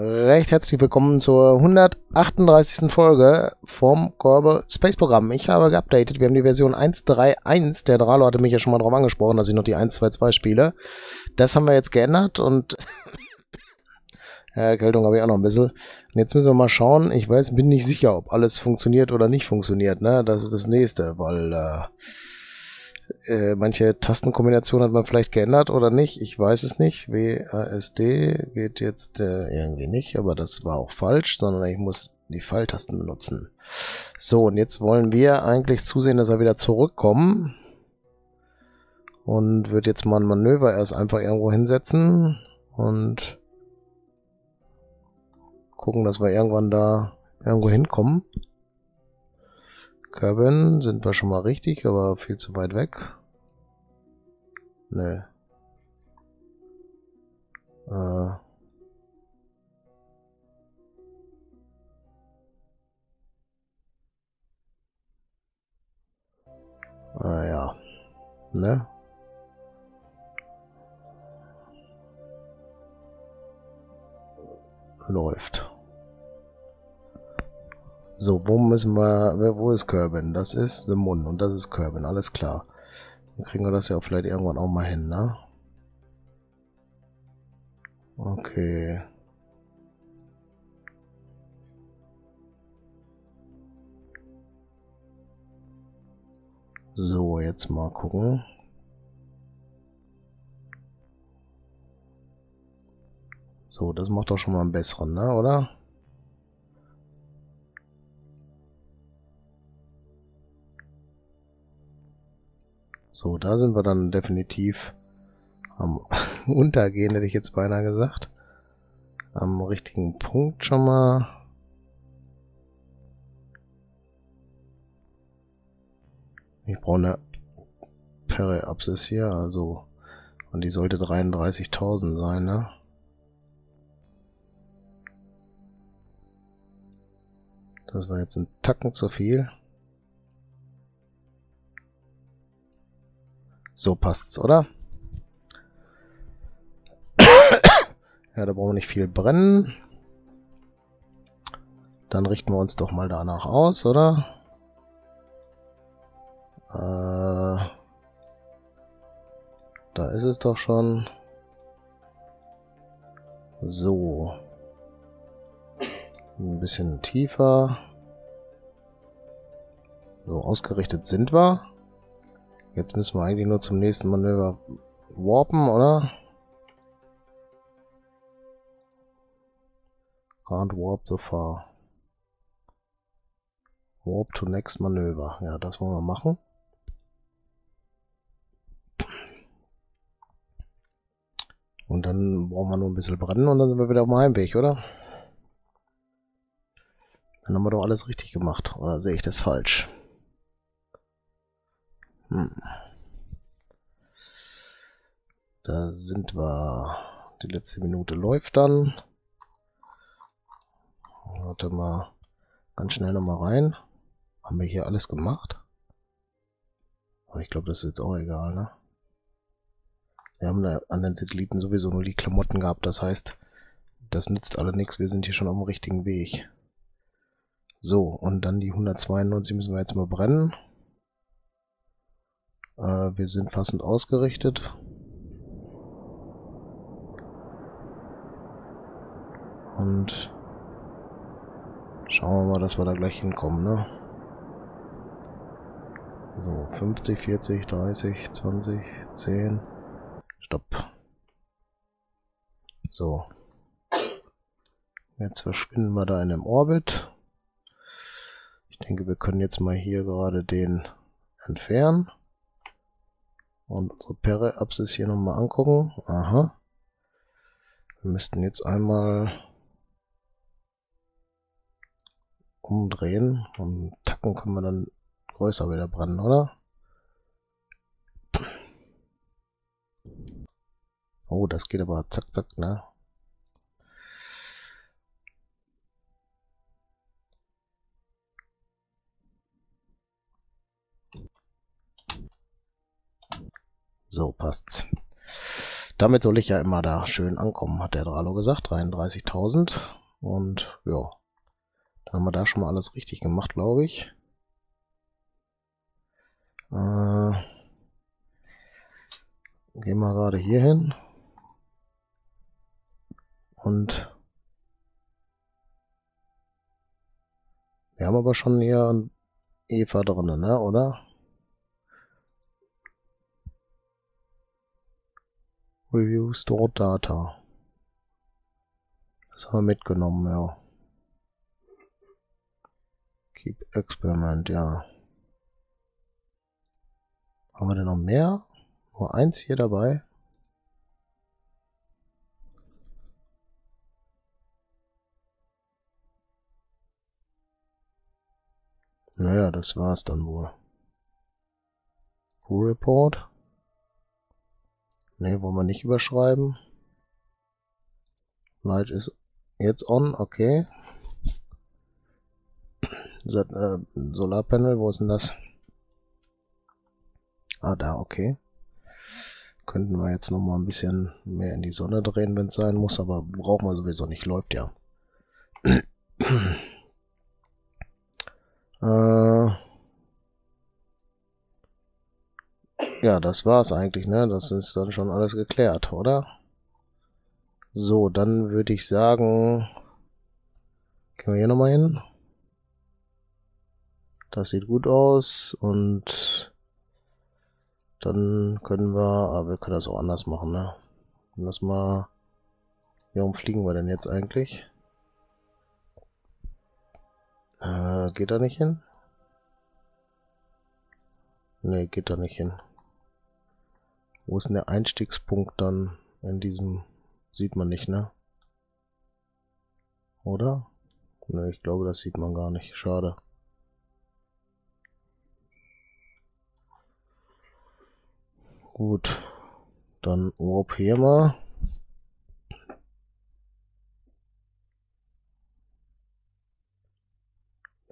Recht herzlich willkommen zur 138. Folge vom Kerbal Space Program. Ich habe geupdatet, wir haben die Version 1.3.1, der Dralo hatte mich ja schon mal drauf angesprochen, dass ich noch die 1.2.2 spiele. Das haben wir jetzt geändert und Erkältung habe ich auch noch ein bisschen. Und jetzt müssen wir mal schauen, ich weiß, bin nicht sicher, ob alles funktioniert oder nicht funktioniert, ne? Das ist das Nächste, weil manche Tastenkombination hat man vielleicht geändert oder nicht, ich weiß es nicht. WASD geht jetzt irgendwie nicht, aber das war auch falsch, sondern ich muss die Pfeiltasten benutzen. So, und jetzt wollen wir eigentlich zusehen, dass wir wieder zurückkommen. Und wird jetzt mal ein Manöver erst einfach irgendwo hinsetzen und gucken, dass wir irgendwann da irgendwo hinkommen. Kerbin sind wir schon mal richtig, aber viel zu weit weg. Nö. Ja. Ne? Läuft. So, wo müssen wir, wo ist Kerbin? Das ist The Moon und das ist Kerbin, alles klar. Dann kriegen wir das ja auch vielleicht irgendwann auch mal hin, ne? Okay. So, jetzt mal gucken. So, das macht doch schon mal einen besseren, ne, oder? So, da sind wir dann definitiv am Untergehen, hätte ich jetzt beinahe gesagt. Am richtigen Punkt schon mal. Ich brauche eine Periapsis hier, also. Und die sollte 33.000 sein, ne? Das war jetzt ein Tacken zu viel. So passt's, oder? Ja, da brauchen wir nicht viel brennen. Dann richten wir uns doch mal danach aus, oder? Da ist es doch schon. So. Ein bisschen tiefer. So, ausgerichtet sind wir. Jetzt müssen wir eigentlich nur zum nächsten Manöver warpen, oder? Can't warp so far. Warp to next Manöver. Ja, das wollen wir machen. Und dann brauchen wir nur ein bisschen brennen und dann sind wir wieder auf dem Heimweg, oder? Dann haben wir doch alles richtig gemacht. Oder sehe ich das falsch? Da sind wir. Die letzte Minute läuft dann. Warte mal. Ganz schnell nochmal rein. Haben wir hier alles gemacht? Aber ich glaube, das ist jetzt auch egal, ne? Wir haben da an den Satelliten sowieso nur die Klamotten gehabt. Das heißt, das nützt alle nichts. Wir sind hier schon auf dem richtigen Weg. So, und dann die 192 müssen wir jetzt mal brennen. Wir sind passend ausgerichtet. Und schauen wir mal, dass wir da gleich hinkommen, ne? So, 50, 40, 30, 20, 10. Stopp. So. Jetzt verschwinden wir da in dem Orbit. Ich denke, wir können jetzt mal hier gerade den entfernen. Und unsere Periapsis hier nochmal angucken. Aha. Wir müssten jetzt einmal umdrehen. Und Tacken können wir dann größer wieder brennen, oder? Oh, das geht aber zack, zack, ne? So, passt's. Damit soll ich ja immer da schön ankommen, hat der Dralo gesagt. 33.000. Und ja, da haben wir da schon mal alles richtig gemacht, glaube ich. Gehen wir gerade hier hin. Und wir haben aber schon hier ein Eva drinnen, ne, oder? Review Store Data. Das haben wir mitgenommen, ja. Keep Experiment, ja. Haben wir denn noch mehr? Nur eins hier dabei. Naja, das war's dann wohl. Report. Ne, wollen wir nicht überschreiben. Light ist jetzt on, okay. Solarpanel, wo ist denn das? Ah, da, okay. Könnten wir jetzt noch mal ein bisschen mehr in die Sonne drehen, wenn es sein muss, aber brauchen wir sowieso nicht, läuft ja. Ja, das war's eigentlich, ne? Das ist dann schon alles geklärt, oder? So, dann würde ich sagen, gehen wir hier nochmal hin. Das sieht gut aus und dann können wir, aber wir können das auch anders machen, ne? Lass mal, warum fliegen wir denn jetzt eigentlich? Geht da nicht hin? Ne, geht da nicht hin. Wo ist denn der Einstiegspunkt dann in diesem? Sieht man nicht, ne? Oder? Ne, ich glaube, das sieht man gar nicht. Schade. Gut. Dann Warp hier mal.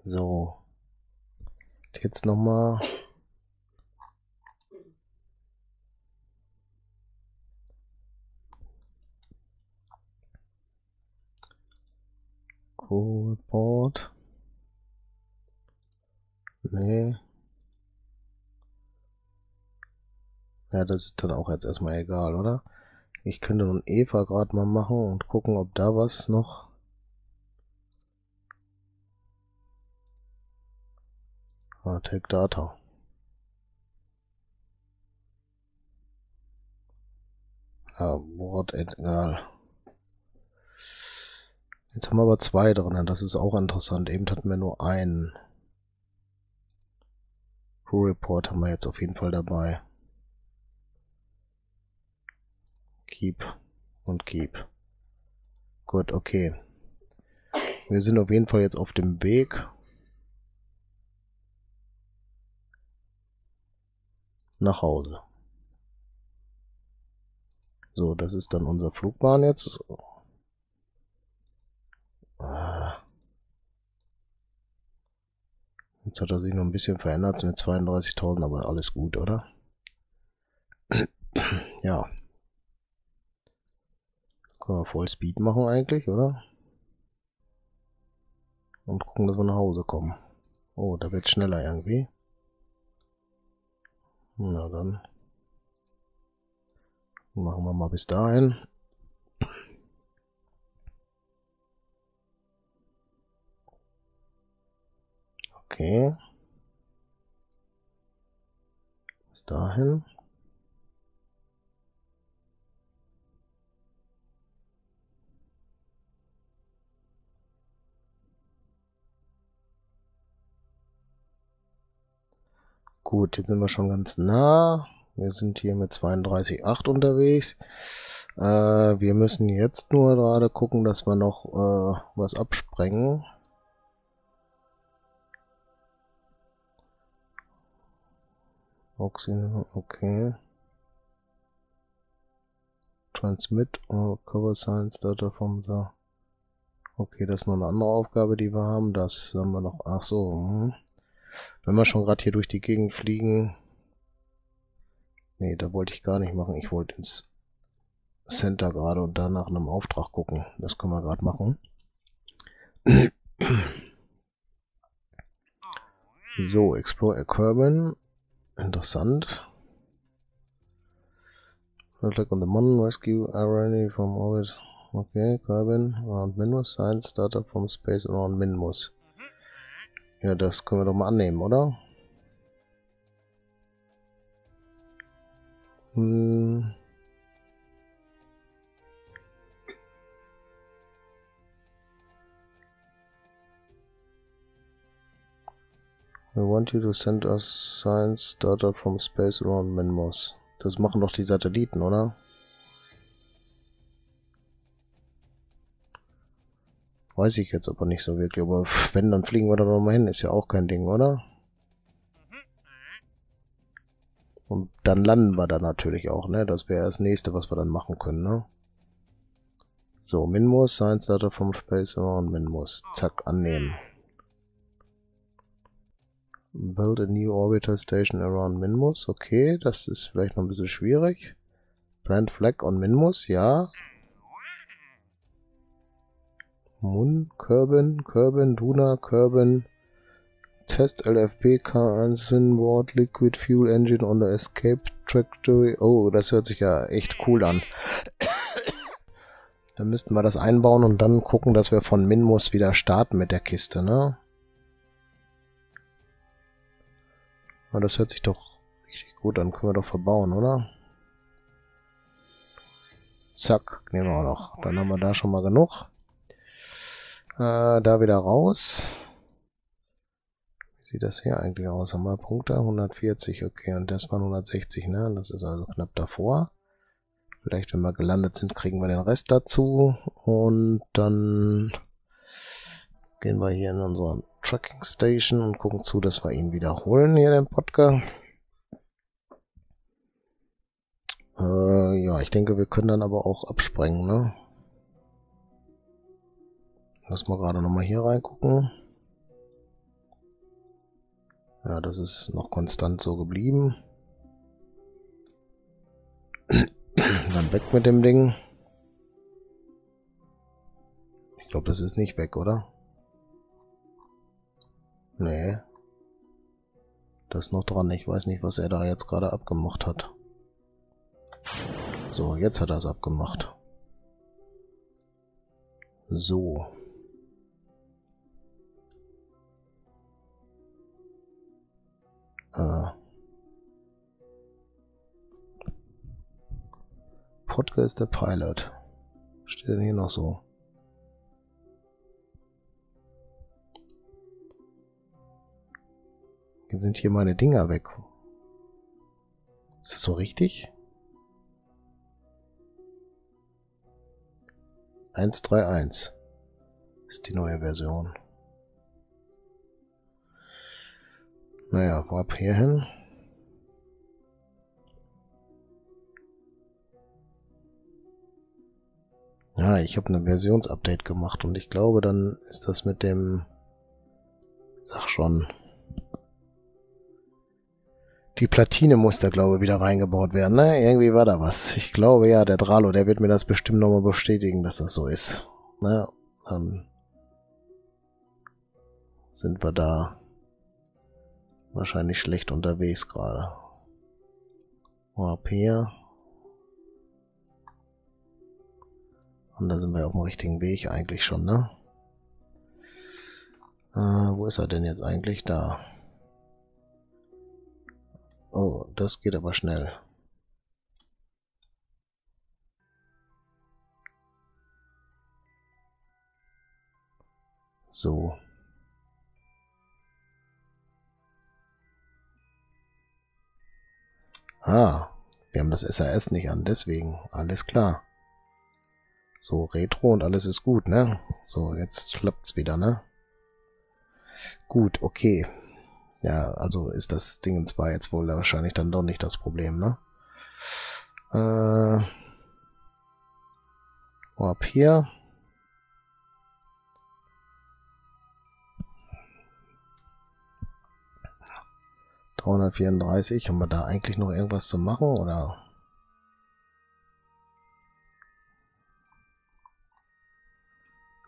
So. Jetzt nochmal. Report. Nee. Ja, das ist dann auch jetzt erstmal egal, oder? Ich könnte nun Eva gerade mal machen und gucken, ob da was noch. Ah, Take Data. Ah, Wort egal. Jetzt haben wir aber zwei drin, das ist auch interessant. Eben hatten wir nur einen. Crew Report haben wir jetzt auf jeden Fall dabei. Keep und Keep. Gut, okay. Wir sind auf jeden Fall jetzt auf dem Weg nach Hause. So, das ist dann unser Flugbahn jetzt. Jetzt hat er sich noch ein bisschen verändert mit 32.000, aber alles gut, oder? Ja. Können wir voll Speed machen eigentlich, oder? Und gucken, dass wir nach Hause kommen. Oh, da wird schneller irgendwie. Na dann. Machen wir mal bis dahin. Okay. Bis dahin. Gut, jetzt sind wir schon ganz nah. Wir sind hier mit 32,8 unterwegs. Wir müssen jetzt nur gerade gucken, dass wir noch was absprengen. Oxygen, okay. Transmit or Cover Science Data from the... Okay, das ist noch eine andere Aufgabe, die wir haben. Das haben wir noch... Ach so. Wenn wir schon gerade hier durch die Gegend fliegen... Nee, da wollte ich gar nicht machen. Ich wollte ins Center gerade und danach einem Auftrag gucken. Das können wir gerade machen. So, Explore Kerbin. Interessant. Look on the Moon, Rescue Irony from Orbit. Okay, Kerbin, around Minmus, Science, Startup from Space around Minmus. Ja, das können wir doch mal annehmen, oder? Hm. We want you to send us science data from space around Minmus. Das machen doch die Satelliten, oder? Weiß ich jetzt aber nicht so wirklich, aber wenn, dann fliegen wir da nochmal hin, ist ja auch kein Ding, oder? Und dann landen wir da natürlich auch, ne? Das wäre das nächste, was wir dann machen können, ne? So, Minmus, Science Data from Space around Minmus. Zack, annehmen. Build a new orbital station around Minmus. Okay, das ist vielleicht noch ein bisschen schwierig. Plant flag on Minmus, ja. Moon, Kerbin, Kerbin, Duna, Kerbin. Test LFP K1 Inboard Liquid Fuel Engine on the Escape Trajectory. Oh, das hört sich ja echt cool an. Dann müssten wir das einbauen und dann gucken, dass wir von Minmus wieder starten mit der Kiste, ne? Aber das hört sich doch richtig gut an. Können wir doch verbauen, oder? Zack, nehmen wir auch noch. Dann haben wir da schon mal genug. Da wieder raus. Wie sieht das hier eigentlich aus? Haben wir Punkte? 140, okay. Und das waren 160, ne? Das ist also knapp davor. Vielleicht, wenn wir gelandet sind, kriegen wir den Rest dazu. Und dann gehen wir hier in unseren Tracking Station und gucken zu, dass wir ihn wiederholen, hier den Podka. Ja, ich denke, wir können dann aber auch absprengen, ne? Lass mal gerade nochmal hier reingucken. Ja, das ist noch konstant so geblieben. Dann weg mit dem Ding. Ich glaube, das ist nicht weg, oder? Nee. Das ist noch dran. Ich weiß nicht, was er da jetzt gerade abgemacht hat. So, jetzt hat er es abgemacht. So. Podka ist der Pilot. Steht denn hier noch so? Jetzt sind hier meine Dinger weg. Ist das so richtig? 1.3.1 ist die neue Version. Naja, ab hier hin. Ja, ich habe eine Versionsupdate gemacht und ich glaube, dann ist das mit dem... Ach schon... Die Platine muss da, glaube ich, wieder reingebaut werden, ne? Irgendwie war da was. Ich glaube ja, der Dralo, der wird mir das bestimmt nochmal bestätigen, dass das so ist. Ne? Sind wir da wahrscheinlich schlecht unterwegs gerade. Ab hier. Und da sind wir auf dem richtigen Weg eigentlich schon, ne? Wo ist er denn jetzt eigentlich? Da. Oh, das geht aber schnell. So. Ah, wir haben das SAS nicht an, deswegen. Alles klar. So, Retro und alles ist gut, ne? So, jetzt klappt's wieder, ne? Gut, okay. Ja, also ist das Ding zwar jetzt wohl wahrscheinlich dann doch nicht das Problem, ne? Ab hier. ...334, haben wir da eigentlich noch irgendwas zu machen, oder?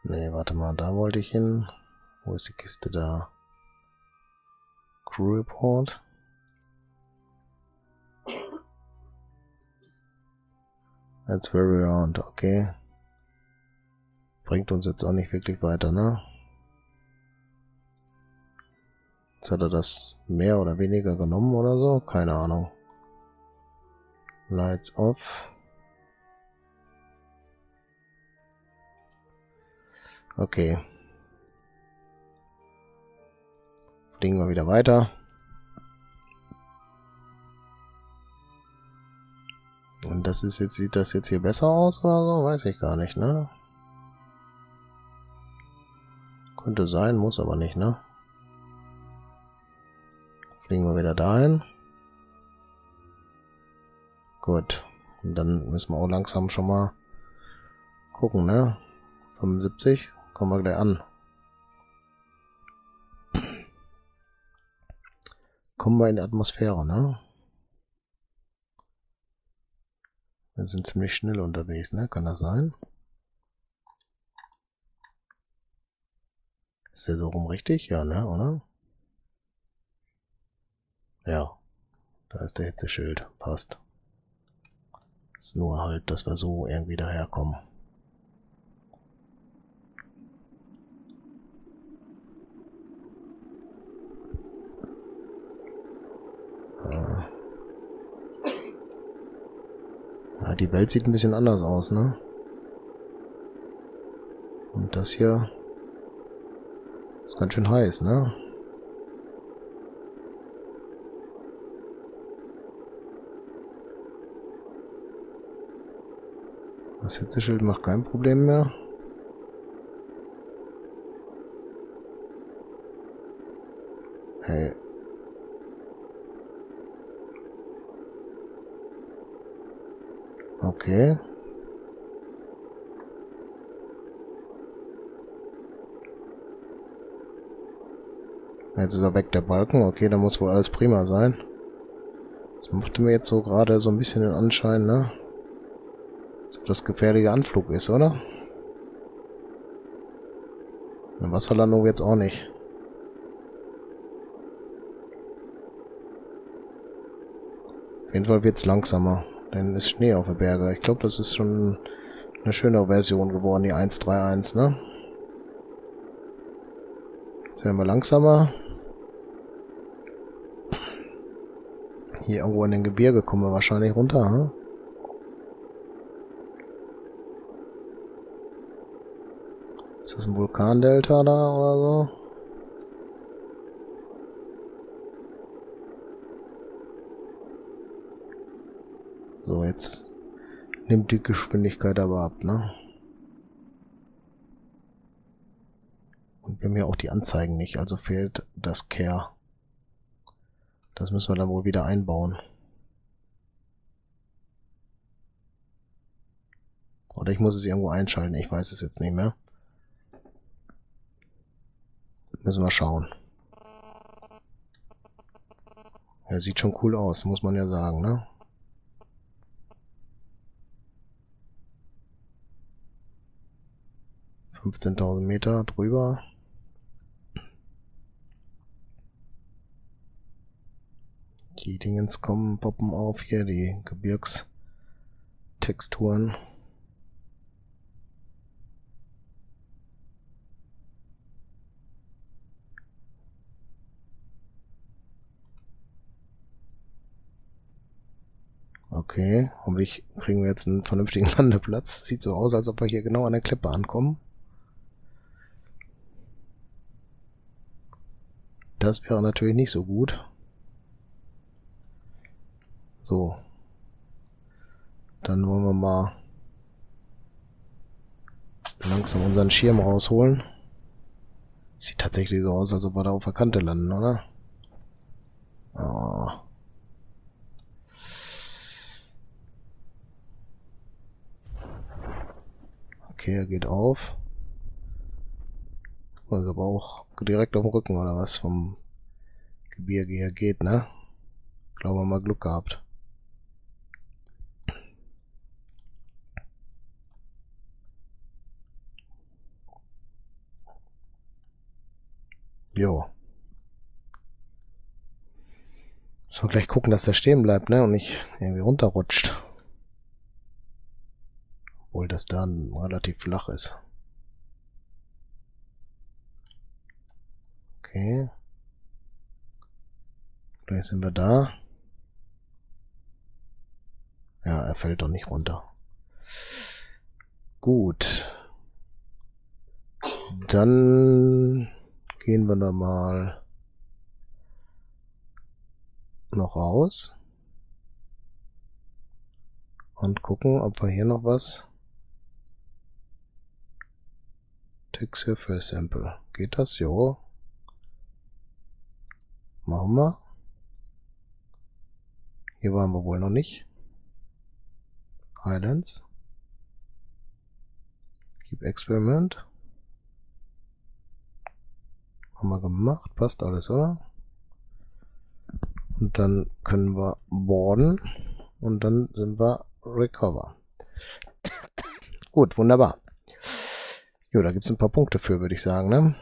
Ne, warte mal, da wollte ich hin. Wo ist die Kiste da? Crew Report. That's very round, okay. Bringt uns jetzt auch nicht wirklich weiter, ne? Jetzt hat er das mehr oder weniger genommen oder so? Keine Ahnung. Lights off. Okay. Fliegen wir wieder weiter. Und das ist jetzt, sieht das jetzt hier besser aus oder so? Weiß ich gar nicht, ne? Könnte sein, muss aber nicht, ne? Fliegen wir wieder dahin. Gut. Und dann müssen wir auch langsam schon mal gucken, ne? 75. Kommen wir gleich an. Kommen wir in die Atmosphäre, ne? Wir sind ziemlich schnell unterwegs, ne? Kann das sein? Ist der so rum richtig? Ja, ne? Oder? Ja. Da ist der Hitzeschild. Passt. Ist nur halt, dass wir so irgendwie daherkommen. Ja, die Welt sieht ein bisschen anders aus, ne? Und das hier ist ganz schön heiß, ne? Das Hitzeschild macht kein Problem mehr. Hey. Okay. Jetzt ist er weg, der Balken. Okay, da muss wohl alles prima sein. Das machte mir jetzt so gerade so ein bisschen den Anschein, ne? Als ob das gefährlicher Anflug ist, oder? Eine Wasserlandung jetzt auch nicht. Auf jeden Fall wird es langsamer. Dann ist Schnee auf der Berge. Ich glaube, das ist schon eine schönere Version geworden, die 1.3.1, ne? Jetzt werden wir langsamer. Hier irgendwo in den Gebirge kommen wir wahrscheinlich runter, ne? Ist das ein Vulkandelta da oder so? So, jetzt nimmt die Geschwindigkeit aber ab, ne? Und wir haben ja auch die Anzeigen nicht, also fehlt das Care. Das müssen wir dann wohl wieder einbauen. Oder ich muss es irgendwo einschalten, ich weiß es jetzt nicht mehr. Müssen wir schauen. Ja, sieht schon cool aus, muss man ja sagen, ne? $15.000 Meter drüber. Die Dingens kommen, poppen auf hier, die Gebirgstexturen. Okay, hoffentlich kriegen wir jetzt einen vernünftigen Landeplatz. Sieht so aus, als ob wir hier genau an der Klippe ankommen. Das wäre natürlich nicht so gut. So. Dann wollen wir mal langsam unseren Schirm rausholen. Sieht tatsächlich so aus, als ob wir da auf der Kante landen, oder? Oh. Okay, er geht auf. Also aber auch direkt auf dem Rücken oder was vom Gebirge her geht, ne? Ich glaube, wir haben mal Glück gehabt. Jo. Müssen wir gleich gucken, dass der stehen bleibt, ne? Und nicht irgendwie runterrutscht. Obwohl das dann relativ flach ist. Okay. Gleich sind wir da. Ja, er fällt doch nicht runter. Gut. Dann gehen wir da mal noch raus und gucken, ob wir hier noch was. Ticks hier für Sample. Geht das? Jo. Machen wir. Hier waren wir wohl noch nicht. Islands. Keep Experiment. Haben wir gemacht. Passt alles, oder? Und dann können wir boarden. Und dann sind wir Recover. Gut, wunderbar. Jo, da gibt es ein paar Punkte für, würde ich sagen, ne?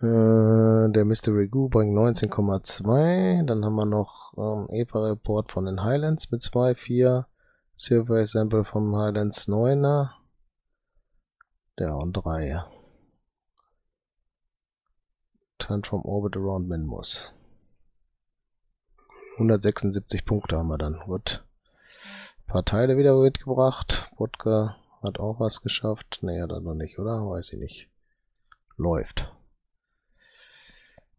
Der Mystery Goo bringt 19,2. Dann haben wir noch EPA-Report von den Highlands mit 2,4. Survey Sample vom Highlands 9er. Ja, und 3. Transform Orbit around Minmus. 176 Punkte haben wir dann. Gut. Ein paar Teile wieder mitgebracht. Podka hat auch was geschafft. Ne, hat er noch nicht, oder? Weiß ich nicht. Läuft.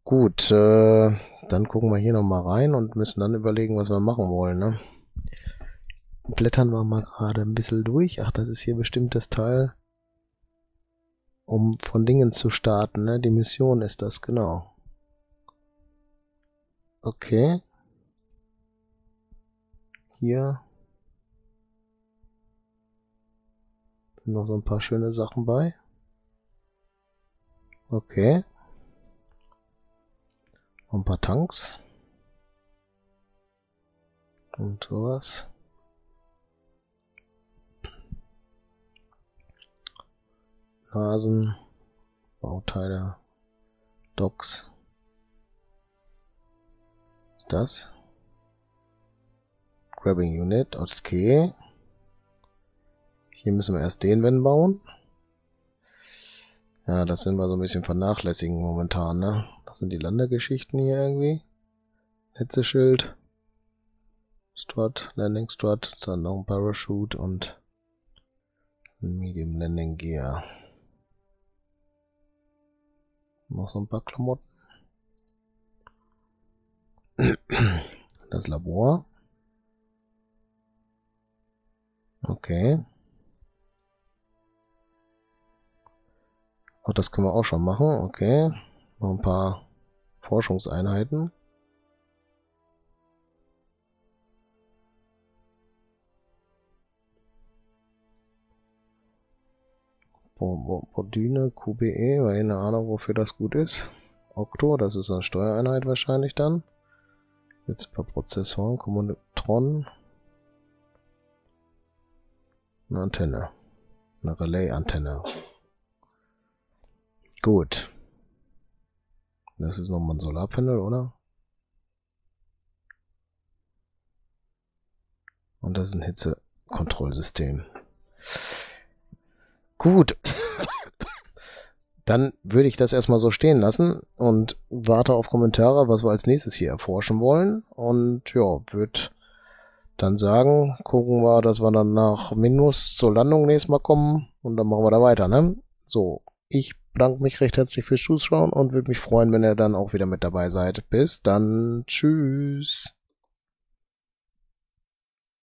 Gut, dann gucken wir hier nochmal rein und müssen dann überlegen, was wir machen wollen, ne? Blättern wir mal gerade ein bisschen durch. Ach, das ist hier bestimmt das Teil, um von Dingen zu starten, ne? Die Mission ist das, genau. Okay. Hier sind noch so ein paar schöne Sachen bei. Okay. Noch ein paar Tanks. Und sowas. Nasen, Bauteile, Docks. Was ist das? Grabbing Unit, okay. Hier müssen wir erst den Wenn bauen. Ja, das sind wir so ein bisschen vernachlässigen momentan, ne? Das sind die Landegeschichten hier irgendwie. Hetzeschild, Strut, Landing Strut, dann noch ein Parachute und Medium Landing Gear. Noch so ein paar Klamotten. Das Labor. Okay. Auch das können wir auch schon machen. Okay. Noch ein paar Forschungseinheiten. Duna, QBE, weil keine Ahnung, wofür das gut ist. Okto, das ist eine Steuereinheit wahrscheinlich dann. Jetzt ein paar Prozessoren, Kommutron. Eine Antenne. Eine Relais-Antenne. Gut. Das ist nochmal ein Solarpanel, oder? Und das ist ein Hitzekontrollsystem. Gut, dann würde ich das erstmal so stehen lassen und warte auf Kommentare, was wir als nächstes hier erforschen wollen. Und ja, würde dann sagen, gucken wir, dass wir dann nach Minmus zur Landung nächstes Mal kommen und dann machen wir da weiter, ne? So, ich bedanke mich recht herzlich fürs Zuschauen und würde mich freuen, wenn ihr dann auch wieder mit dabei seid. Bis dann, tschüss!